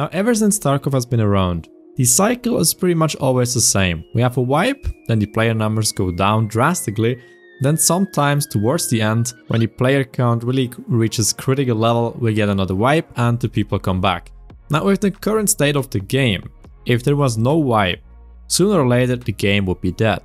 Now ever since Tarkov has been around, the cycle is pretty much always the same. We have a wipe, then the player numbers go down drastically, then sometimes towards the end, when the player count really reaches critical level, we get another wipe and the people come back. Now with the current state of the game, if there was no wipe, sooner or later the game would be dead.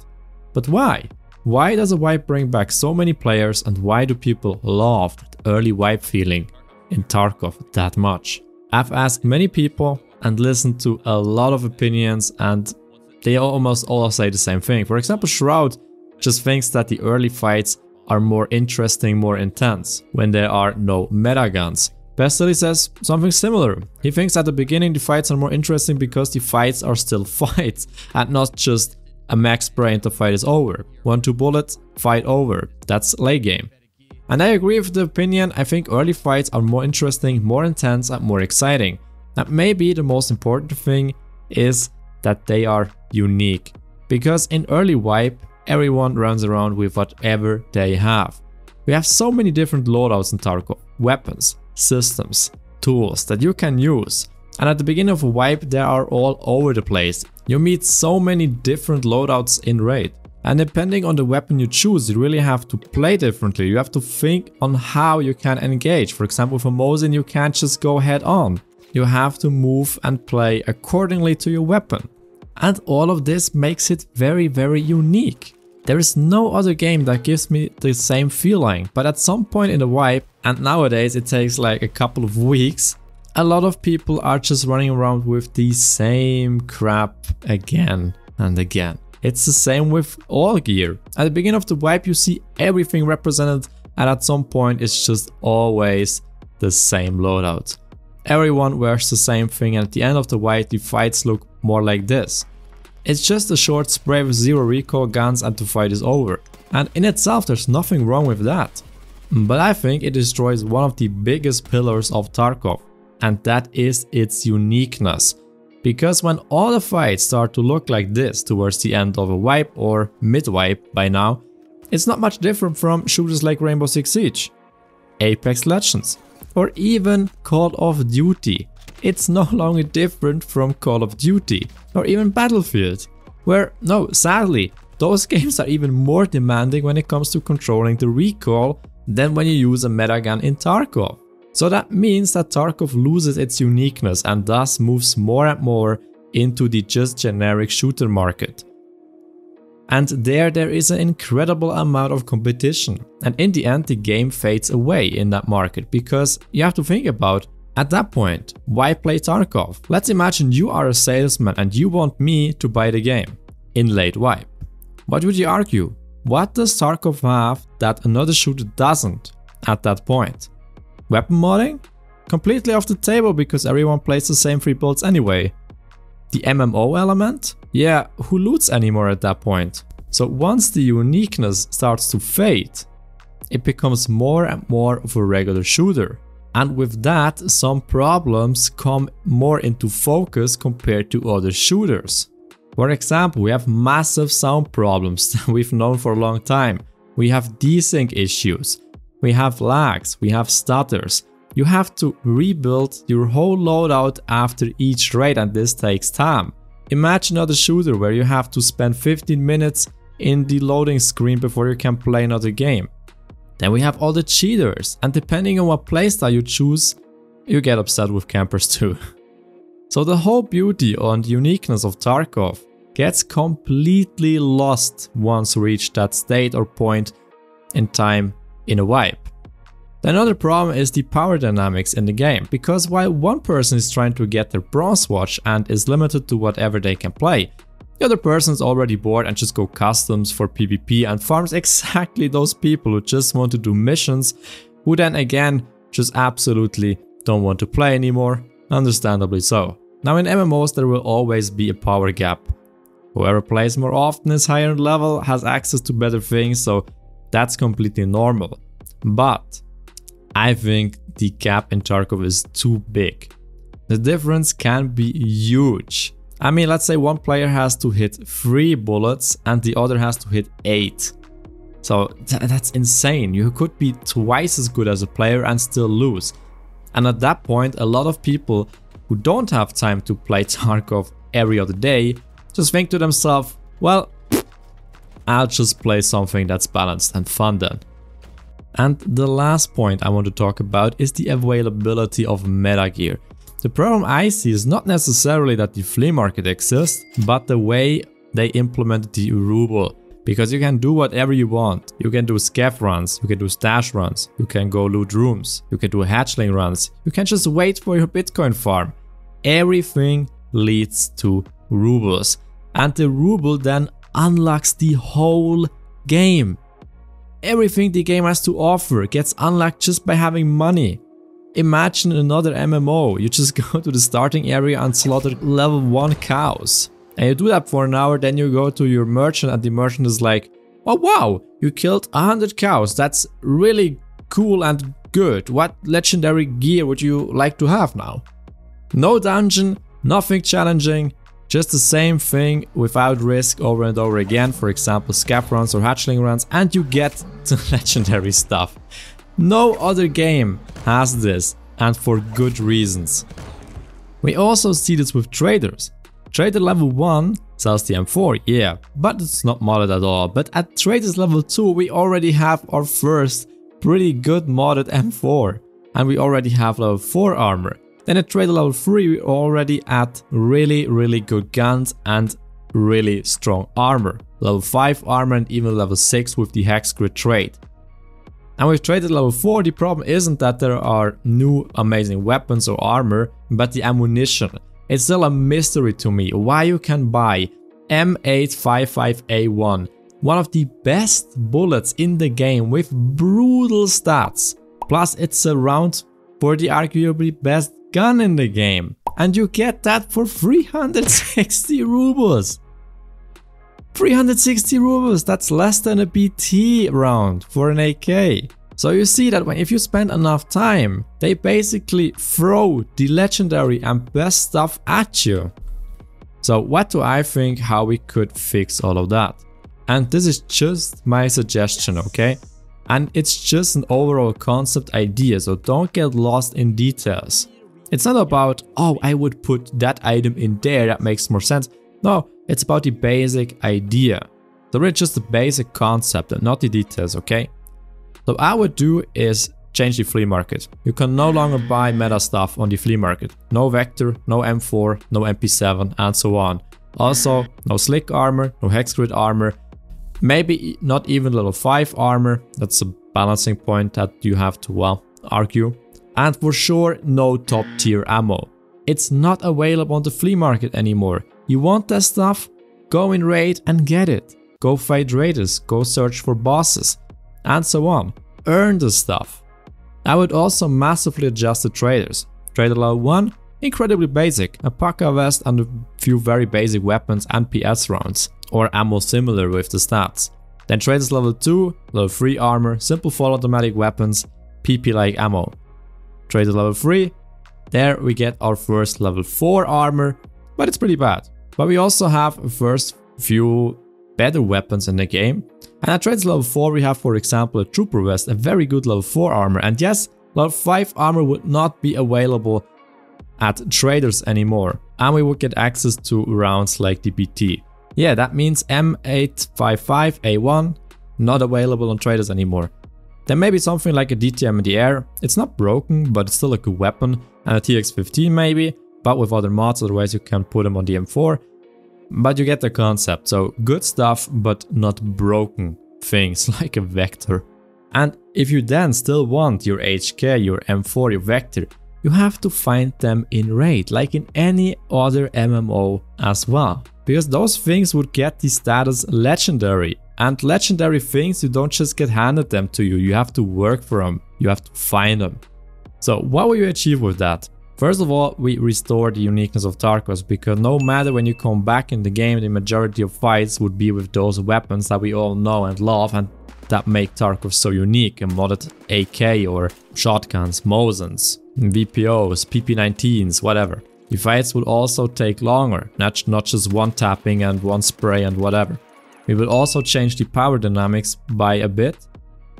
But why? Why does a wipe bring back so many players, and why do people love that early wipe feeling in Tarkov that much? I've asked many people and listened to a lot of opinions, and they almost all say the same thing. For example, Shroud just thinks that the early fights are more interesting, more intense, when there are no meta guns. Pestilli says something similar. He thinks at the beginning the fights are more interesting because the fights are still fights and not just a max spray and the fight is over. 1-2 bullet, fight over. That's late game. And I agree with the opinion. I think early fights are more interesting, more intense and more exciting. And maybe the most important thing is that they are unique. Because in early wipe, everyone runs around with whatever they have. We have so many different loadouts in Tarkov, weapons, systems, tools that you can use, and at the beginning of a wipe they are all over the place. You meet so many different loadouts in raid, and depending on the weapon you choose, you really have to play differently. You have to think on how you can engage. For example, for Mosin you can't just go head on. You have to move and play accordingly to your weapon, and all of this makes it very, very unique. There is no other game that gives me the same feeling, but at some point in the wipe, and nowadays it takes like a couple of weeks, a lot of people are just running around with the same crap again and again. It's the same with all gear. At the beginning of the wipe you see everything represented, and at some point it's just always the same loadout. Everyone wears the same thing, and at the end of the wipe the fights look more like this. It's just a short spray with zero recoil guns and the fight is over. And in itself there's nothing wrong with that. But I think it destroys one of the biggest pillars of Tarkov, and that is its uniqueness. Because when all the fights start to look like this towards the end of a wipe or mid-wipe by now, it's not much different from shooters like Rainbow Six Siege, Apex Legends, or even Call of Duty. It's no longer different from Call of Duty or even Battlefield, where, no, sadly, those games are even more demanding when it comes to controlling the recoil than when you use a metagun in Tarkov. So that means that Tarkov loses its uniqueness and thus moves more and more into the just generic shooter market. And there is an incredible amount of competition, and in the end the game fades away in that market, because you have to think about, at that point, why play Tarkov? Let's imagine you are a salesman and you want me to buy the game in late wipe. What would you argue? What does Tarkov have that another shooter doesn't at that point? Weapon modding? Completely off the table, because everyone plays the same 3 builds anyway. The MMO element? Yeah, who loots anymore at that point? So once the uniqueness starts to fade, it becomes more and more of a regular shooter. And with that, some problems come more into focus compared to other shooters. For example, we have massive sound problems that we've known for a long time. We have desync issues. We have lags. We have stutters. You have to rebuild your whole loadout after each raid, and this takes time. Imagine another shooter where you have to spend 15 minutes in the loading screen before you can play another game. Then we have all the cheaters, and depending on what playstyle you choose, you get upset with campers too. So the whole beauty and uniqueness of Tarkov gets completely lost once reached that state or point in time in a wipe. Another problem is the power dynamics in the game, because while one person is trying to get their bronze watch and is limited to whatever they can play, the other person is already bored and just go customs for PvP and farms exactly those people who just want to do missions, who then again just absolutely don't want to play anymore, understandably so. Now in MMOs there will always be a power gap. Whoever plays more often is higher in level, has access to better things, so that's completely normal. But I think the gap in Tarkov is too big. The difference can be huge. I mean, let's say one player has to hit 3 bullets and the other has to hit 8. So that's insane. You could be twice as good as a player and still lose. And at that point, a lot of people who don't have time to play Tarkov every other day just think to themselves, well, I'll just play something that's balanced and fun then. And the last point I want to talk about is the availability of meta gear. The problem I see is not necessarily that the flea market exists, but the way they implemented the ruble. Because you can do whatever you want. You can do scav runs, you can do stash runs, you can go loot rooms, you can do hatchling runs, you can just wait for your Bitcoin farm. Everything leads to rubles. And the ruble then unlocks the whole game. Everything the game has to offer gets unlocked just by having money. Imagine another MMO, you just go to the starting area and slaughter level 1 cows. And you do that for an hour, then you go to your merchant and the merchant is like, oh wow, you killed 100 cows, that's really cool and good. What legendary gear would you like to have now? No dungeon, nothing challenging, just the same thing without risk over and over again, for example scav runs or hatchling runs, and you get the legendary stuff. No other game has this, and for good reasons. We also see this with traders. Trader level 1 sells the M4, yeah, but it's not modded at all. But at traders level 2 we already have our first pretty good modded M4 and we already have level 4 armor. Then at trader level 3 we already add really good guns and really strong armor. Level 5 armor and even level 6 with the Hex Grid trade. And with trader level 4 the problem isn't that there are new amazing weapons or armor, but the ammunition. It's still a mystery to me why you can buy M855A1, one of the best bullets in the game with brutal stats, plus it's around for the arguably best gun in the game, and you get that for 360 rubles. 360 rubles, that's less than a BT round for an AK. So you see that if you spend enough time, they basically throw the legendary and best stuff at you. So what do I think how we could fix all of that? And this is just my suggestion, okay? And it's just an overall concept idea, so don't get lost in details. It's not about, oh, I would put that item in there, that makes more sense. No, it's about the basic idea. So really just the basic concept and not the details, okay? So what I would do is change the flea market. You can no longer buy meta stuff on the flea market. No Vector, no M4, no MP7 and so on. Also no Slick armor, no Hex Grid armor, maybe not even level 5 armor. That's a balancing point that you have to, well, argue. And for sure no top tier ammo. It's not available on the flea market anymore. You want that stuff? Go in raid and get it. Go fight raiders, go search for bosses. And so on. Earn the stuff. I would also massively adjust the traders. Trader level 1, incredibly basic, a PUCKA vest and a few very basic weapons and PS rounds, or ammo similar with the stats. Then traders level 2, level 3 armor, simple full automatic weapons, PP like ammo. Trader level 3, there we get our first level 4 armor, but it's pretty bad. But we also have first few better weapons in the game. And at trades level 4 we have, for example, a trooper vest, a very good level 4 armor, and yes, level 5 armor would not be available at traders anymore, and we would get access to rounds like the BT. Yeah, that means M855A1 not available on traders anymore. There may be something like a DTM in the air, it's not broken, but it's still a good weapon, and a TX15 maybe, but with other mods, otherwise you can put them on the M4. But you get the concept, so good stuff but not broken things like a Vector. And if you then still want your HK, your M4, your Vector, you have to find them in raid, like in any other MMO as well. Because those things would get the status legendary. And legendary things, you don't just get handed them to you, you have to work for them, you have to find them. So what will you achieve with that? First of all, we restore the uniqueness of Tarkov, because no matter when you come back in the game, the majority of fights would be with those weapons that we all know and love and that make Tarkov so unique, a modded AK or shotguns, Mosins, VPOs, PP19s, whatever. The fights will also take longer, not just one tapping and one spray and whatever. We will also change the power dynamics by a bit.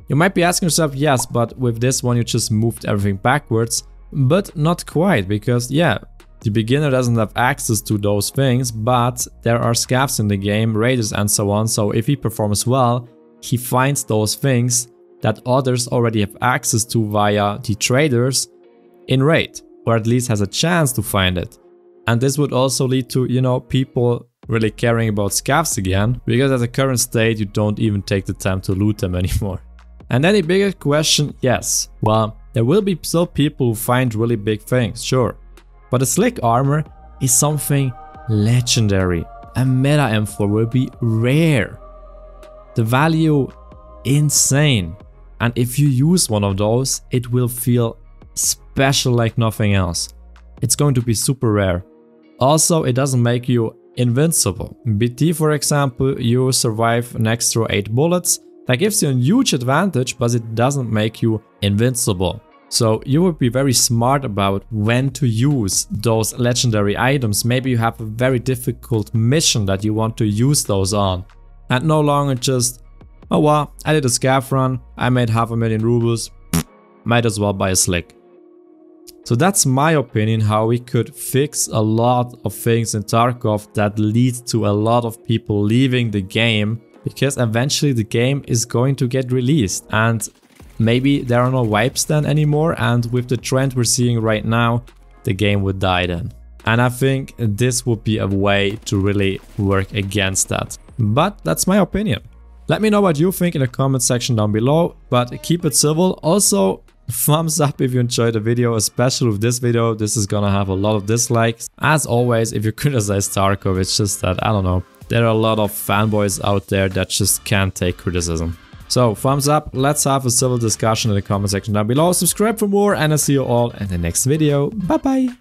You might be asking yourself, yes, but with this one you just moved everything backwards. But not quite, because yeah, The beginner doesn't have access to those things, but there are scavs in the game, raiders and so on, so if he performs well, he finds those things that others already have access to via the traders in raid, or at least has a chance to find it. And this would also lead to, you know, people really caring about scavs again, because at the current state you don't even take the time to loot them anymore. And then the bigger question, yes, well, there will be still people who find really big things, sure. But the Slick armor is something legendary. A meta M4 will be rare. The value insane. And if you use one of those, it will feel special like nothing else. It's going to be super rare. Also, it doesn't make you invincible. BT, for example, you survive an extra 8 bullets. That gives you a huge advantage, but it doesn't make you invincible. So you would be very smart about when to use those legendary items. Maybe you have a very difficult mission that you want to use those on. And no longer just, oh well, I did a scav run, I made 500,000 rubles, might as well buy a Slick. So that's my opinion how we could fix a lot of things in Tarkov that leads to a lot of people leaving the game, because eventually the game is going to get released and maybe there are no wipes then anymore, and with the trend we're seeing right now, the game would die then. And I think this would be a way to really work against that. But that's my opinion. Let me know what you think in the comment section down below, but keep it civil. Also, thumbs up if you enjoyed the video, especially with this video. This is gonna have a lot of dislikes. As always, if you criticize Tarkov, it's just that, I don't know, there are a lot of fanboys out there that just can't take criticism. So thumbs up, let's have a civil discussion in the comment section down below. Subscribe for more and I'll see you all in the next video. Bye bye!